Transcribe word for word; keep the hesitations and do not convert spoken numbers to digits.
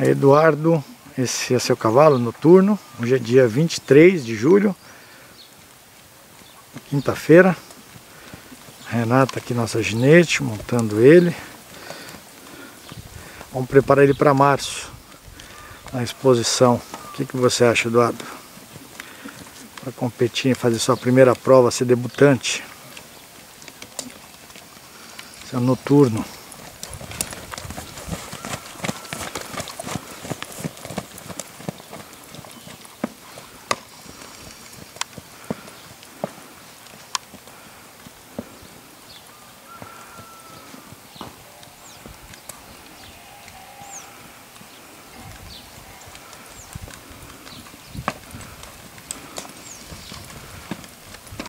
A Eduardo, esse é seu cavalo noturno. Hoje é dia vinte e três de julho, quinta-feira. Renata aqui, nossa ginete, montando ele. Vamos preparar ele para março, na exposição. O que, que você acha, Eduardo? Para competir, fazer sua primeira prova, ser debutante. Esse é o noturno.